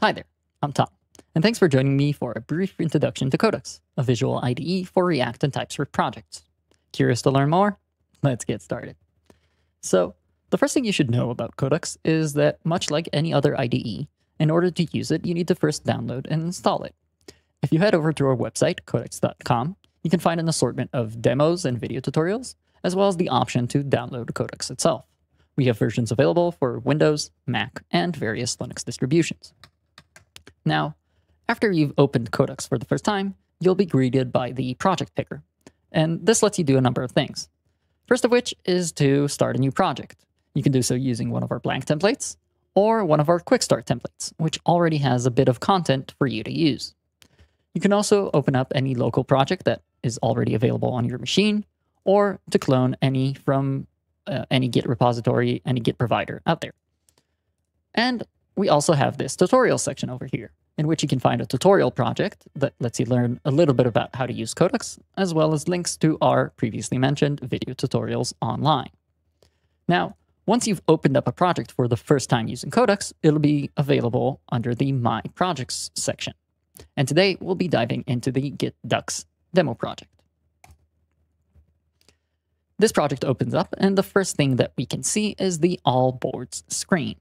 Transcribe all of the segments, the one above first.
Hi there, I'm Tom, and thanks for joining me for a brief introduction to Codux, a visual IDE for React and TypeScript projects. Curious to learn more? Let's get started. So, the first thing you should know about Codux is that, much like any other IDE, in order to use it, you need to first download and install it. If you head over to our website, codux.com, you can find an assortment of demos and video tutorials, as well as the option to download Codux itself. We have versions available for Windows, Mac, and various Linux distributions. Now, after you've opened Codux for the first time, you'll be greeted by the project picker. And this lets you do a number of things. First of which is to start a new project. You can do so using one of our blank templates or one of our quick start templates, which already has a bit of content for you to use. You can also open up any local project that is already available on your machine or to clone any from any Git repository, any Git provider out there. And we also have this tutorial section over here, in which you can find a tutorial project that lets you learn a little bit about how to use Codux, as well as links to our previously mentioned video tutorials online. Now, once you've opened up a project for the first time using Codux, it'll be available under the My Projects section. And today, we'll be diving into the Gitdux demo project. This project opens up, and the first thing that we can see is the All Boards screen.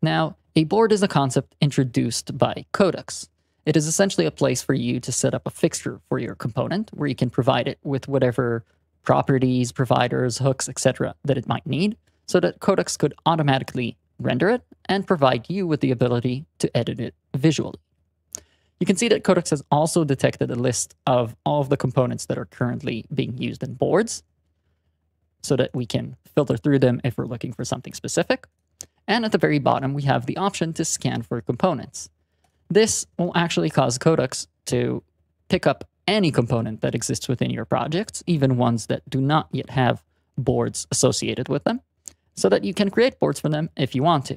Now, a board is a concept introduced by Codux. It is essentially a place for you to set up a fixture for your component, where you can provide it with whatever properties, providers, hooks, etc. that it might need, so that Codux could automatically render it and provide you with the ability to edit it visually. You can see that Codux has also detected a list of all of the components that are currently being used in boards, so that we can filter through them if we're looking for something specific. And at the very bottom, we have the option to scan for components. This will actually cause Codux to pick up any component that exists within your projects, even ones that do not yet have boards associated with them, so that you can create boards for them if you want to.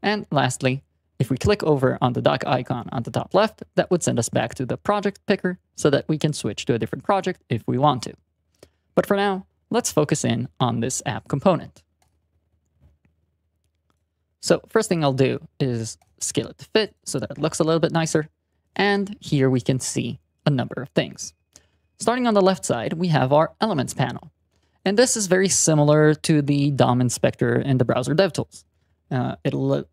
And lastly, if we click over on the dock icon on the top left, that would send us back to the project picker so that we can switch to a different project if we want to. But for now, let's focus in on this app component. So first thing I'll do is scale it to fit so that it looks a little bit nicer. And here we can see a number of things. Starting on the left side, we have our elements panel. And this is very similar to the DOM inspector in the browser DevTools. It'll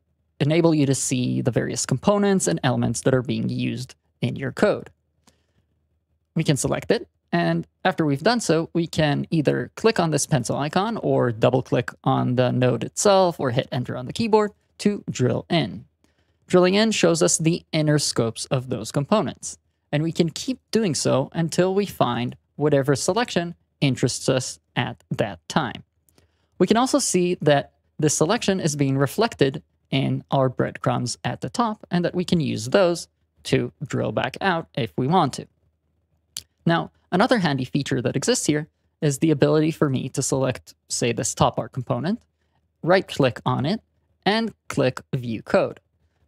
enable you to see the various components and elements that are being used in your code. We can select it. And after we've done so, we can either click on this pencil icon or double click on the node itself or hit enter on the keyboard to drill in. Drilling in shows us the inner scopes of those components, and we can keep doing so until we find whatever selection interests us at that time. We can also see that this selection is being reflected in our breadcrumbs at the top and that we can use those to drill back out if we want to. Now, another handy feature that exists here is the ability for me to select, say, this top art component, right-click on it, and click View Code.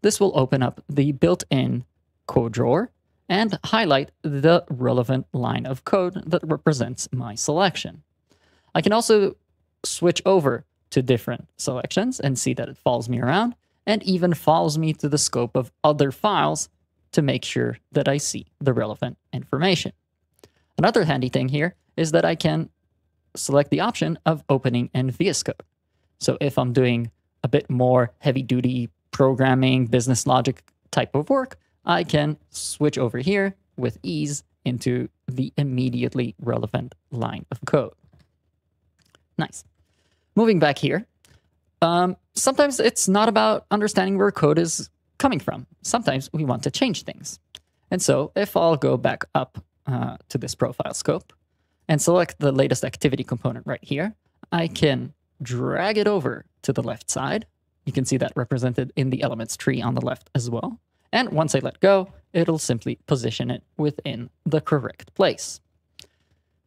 This will open up the built-in code drawer and highlight the relevant line of code that represents my selection. I can also switch over to different selections and see that it follows me around and even follows me to the scope of other files to make sure that I see the relevant information. Another handy thing here is that I can select the option of opening in VS Code. So if I'm doing a bit more heavy-duty programming, business logic type of work, I can switch over here with ease into the immediately relevant line of code. Nice. Moving back here, sometimes it's not about understanding where code is coming from. Sometimes we want to change things. And so if I'll go back up to this profile scope and select the latest activity component right here, I can drag it over to the left side. You can see that represented in the elements tree on the left as well. And once I let go, it'll simply position it within the correct place.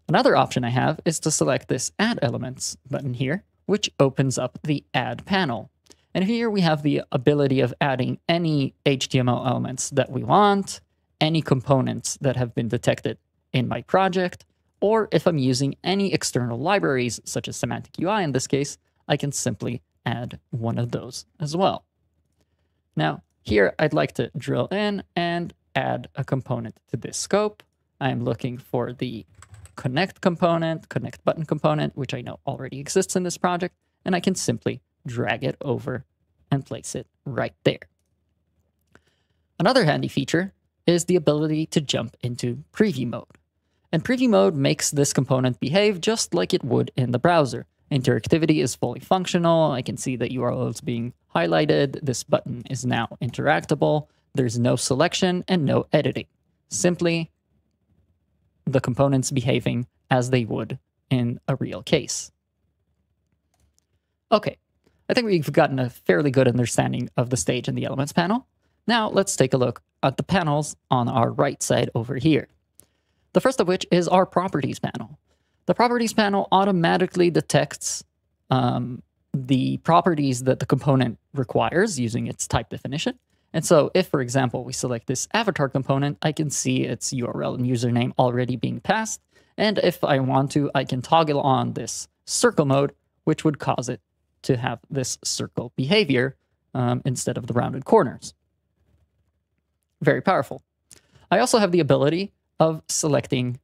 Another option I have is to select this Add Elements button here, which opens up the Add panel. And here we have the ability of adding any HTML elements that we want, any components that have been detected in my project, or if I'm using any external libraries, such as Semantic UI in this case, I can simply add one of those as well. Now, Here, I'd like to drill in and add a component to this scope. I'm looking for the connect component, connect button component, which I know already exists in this project, and I can simply drag it over and place it right there. Another handy feature is the ability to jump into preview mode. And preview mode makes this component behave just like it would in the browser. Interactivity is fully functional. I can see the URL is being highlighted. This button is now interactable. There's no selection and no editing. Simply, the components behaving as they would in a real case. Okay, I think we've gotten a fairly good understanding of the stage and the elements panel. Now let's take a look at the panels on our right side over here. The first of which is our properties panel. The properties panel automatically detects the properties that the component requires using its type definition. And so if, for example, we select this avatar component, I can see its URL and username already being passed. And if I want to, I can toggle on this circle mode, which would cause it to have this circle behavior instead of the rounded corners. Very powerful. I also have the ability of selecting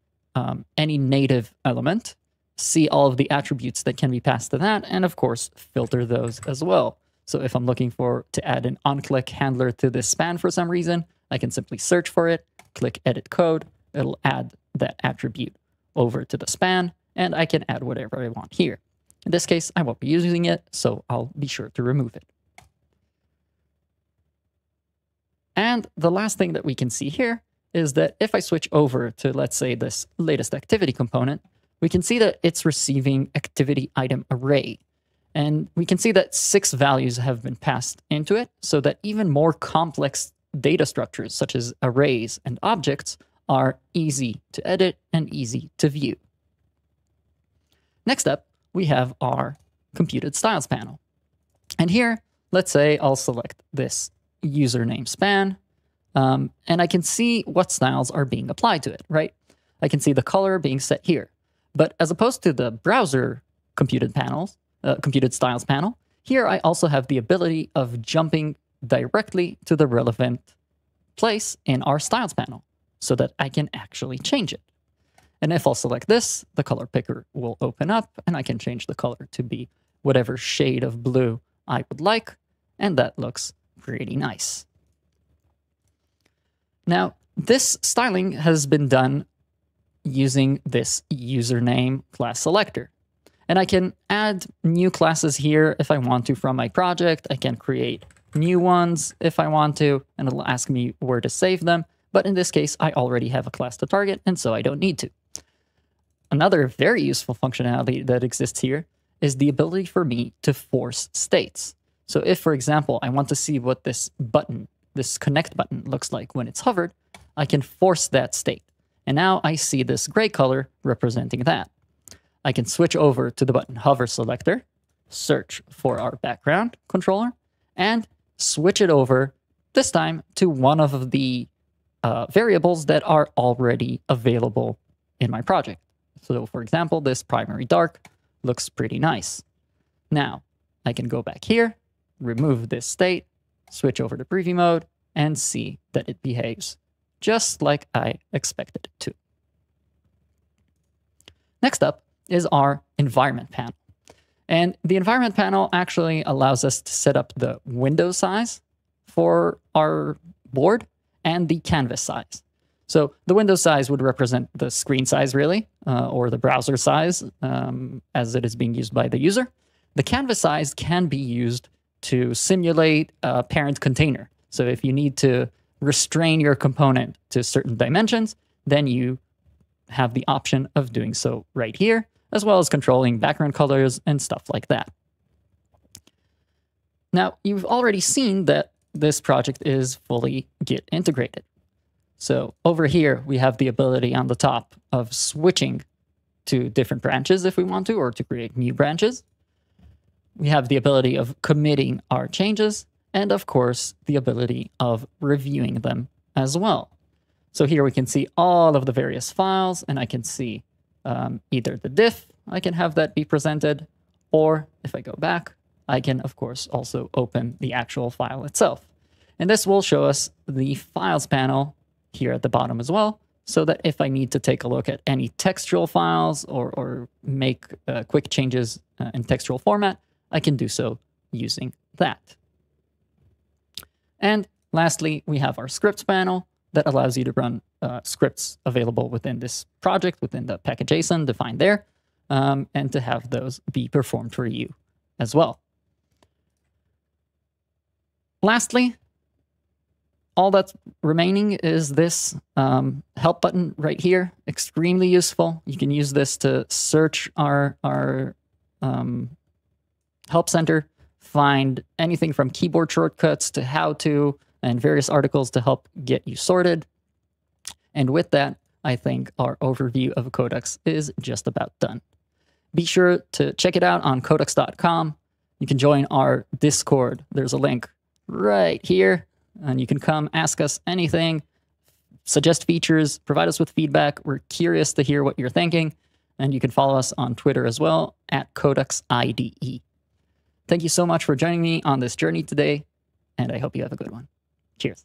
any native element, see all of the attributes that can be passed to that, and of course, filter those as well. So if I'm looking to add an onClick handler to this span for some reason, I can simply search for it, click edit code, it'll add that attribute over to the span, and I can add whatever I want here. In this case, I won't be using it, so I'll be sure to remove it. And the last thing that we can see here is that if I switch over to, let's say, this latest activity component, we can see that it's receiving activity item array. And we can see that 6 values have been passed into it so that even more complex data structures, such as arrays and objects, are easy to edit and easy to view. Next up, we have our computed styles panel. And here, let's say I'll select this username span, and I can see what styles are being applied to it, right? I can see the color being set here. But as opposed to the browser computed styles panel, here I also have the ability of jumping directly to the relevant place in our styles panel so that I can actually change it. And if I'll select this, the color picker will open up and I can change the color to be whatever shade of blue I would like. And that looks pretty nice. Now, this styling has been done using this username class selector. And I can add new classes here if I want to from my project. I can create new ones if I want to, and it'll ask me where to save them. But in this case, I already have a class to target, and so I don't need to. Another very useful functionality that exists here is the ability for me to force states. So if, for example, I want to see what this button, this connect button, looks like when it's hovered, I can force that state. And now I see this gray color representing that. I can switch over to the button hover selector, search for our background controller, and switch it over, this time, to one of the variables that are already available in my project. So for example, this primary dark looks pretty nice. Now, I can go back here, remove this state, switch over to preview mode, and see that it behaves just like I expected it to. Next up is our environment panel. And the environment panel actually allows us to set up the window size for our board and the canvas size. So the window size would represent the screen size, really, or the browser size as it is being used by the user. The canvas size can be used to simulate a parent container. So if you need to restrain your component to certain dimensions, then you have the option of doing so right here, as well as controlling background colors and stuff like that. Now, you've already seen that this project is fully Git integrated. So over here, we have the ability on the top of switching to different branches if we want to, or to create new branches. We have the ability of committing our changes, and of course, the ability of reviewing them as well. So here we can see all of the various files, and I can see either the diff, I can have that be presented, or if I go back, I can, of course, also open the actual file itself. And this will show us the files panel here at the bottom as well, so that if I need to take a look at any textual files or make quick changes in textual format, I can do so using that. And lastly, we have our scripts panel that allows you to run scripts available within this project, within the package.json defined there, and to have those be performed for you as well. Lastly, all that's remaining is this help button right here. Extremely useful. You can use this to search our help center, find anything from keyboard shortcuts to how-to and various articles to help get you sorted. And with that, I think our overview of Codux is just about done. Be sure to check it out on codux.com. You can join our Discord. There's a link right here. And you can come ask us anything, suggest features, provide us with feedback. We're curious to hear what you're thinking. And you can follow us on Twitter as well, @CoduxIDE. Thank you so much for joining me on this journey today, and I hope you have a good one. Cheers.